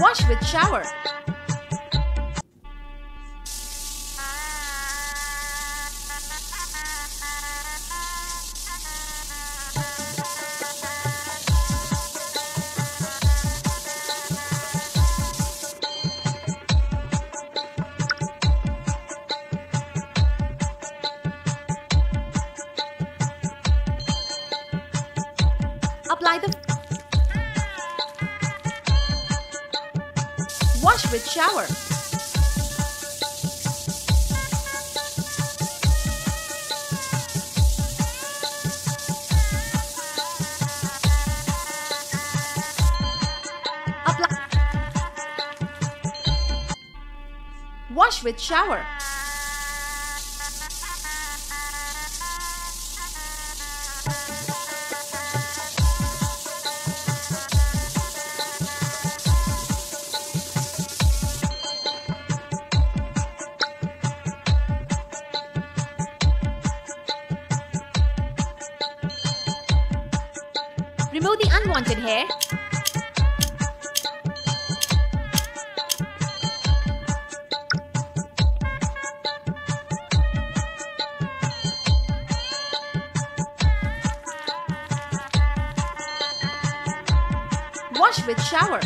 Wash with shower. Wash with shower. Wash with shower. Remove the unwanted hair. Wash with shower.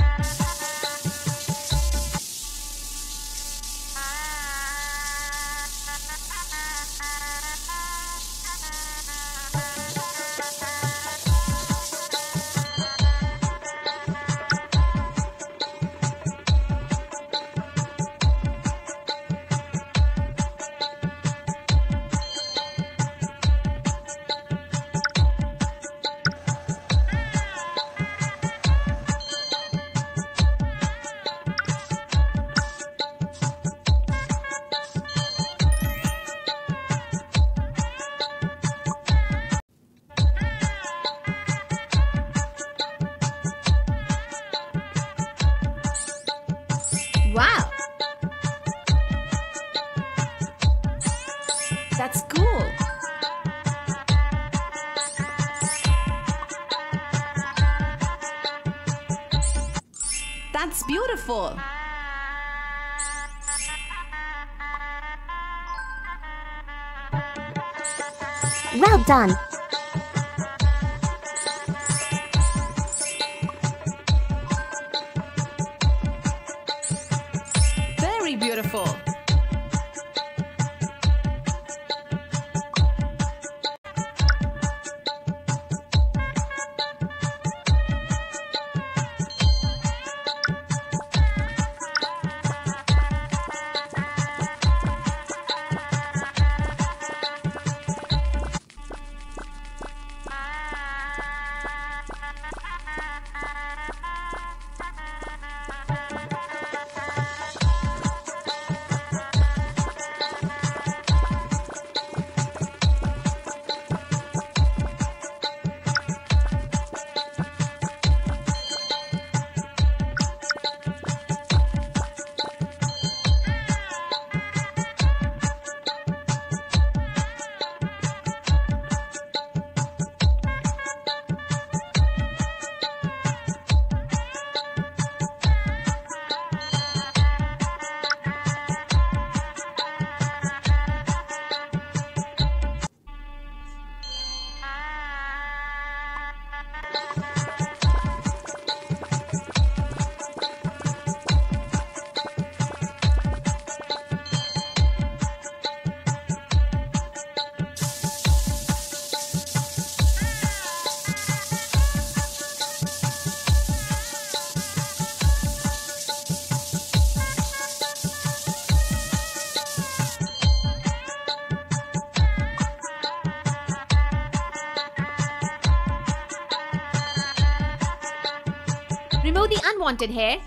Wow! That's cool! That's beautiful! Well done! Beautiful. Remove the unwanted hair.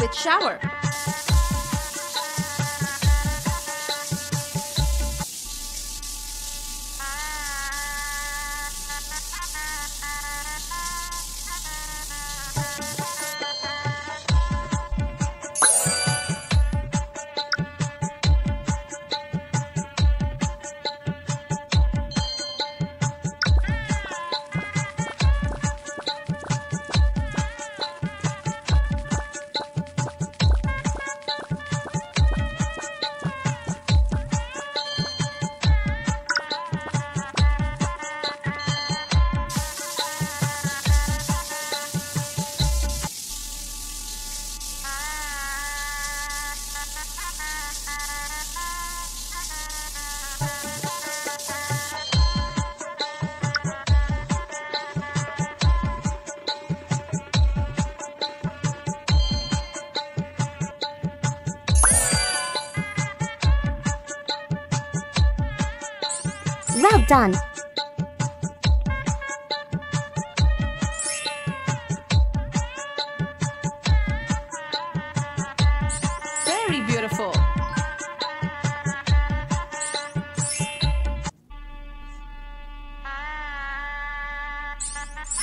with shower. Well done! Very beautiful!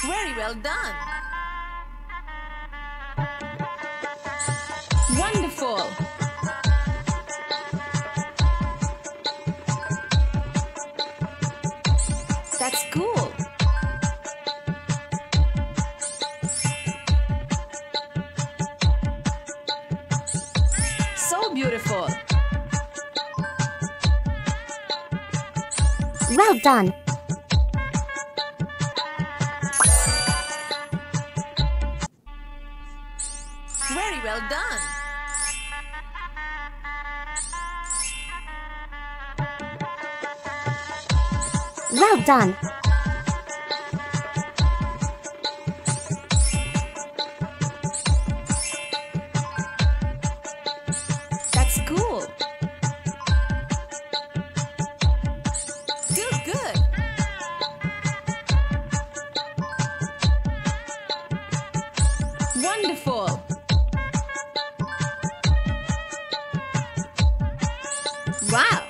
Very well done! Wonderful! That's cool. So beautiful. Well done. Very well done. Well done. That's cool. Good, good. Wonderful. Wow.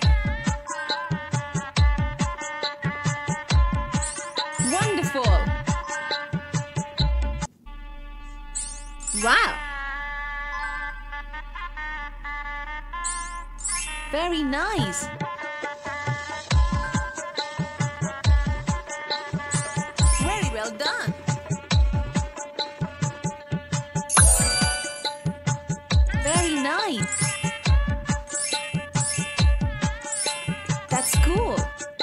Wonderful. Wow. Very nice. Very well done. Very nice. That's cool.